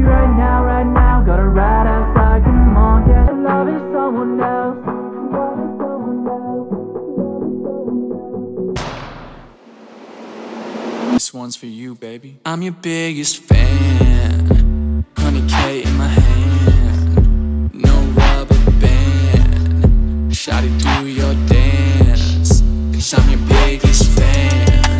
me right now, gotta ride outside, come on, yeah. Love is someone else, love is someone else. This one's for you, baby. I'm your biggest fan, 100K in my hand.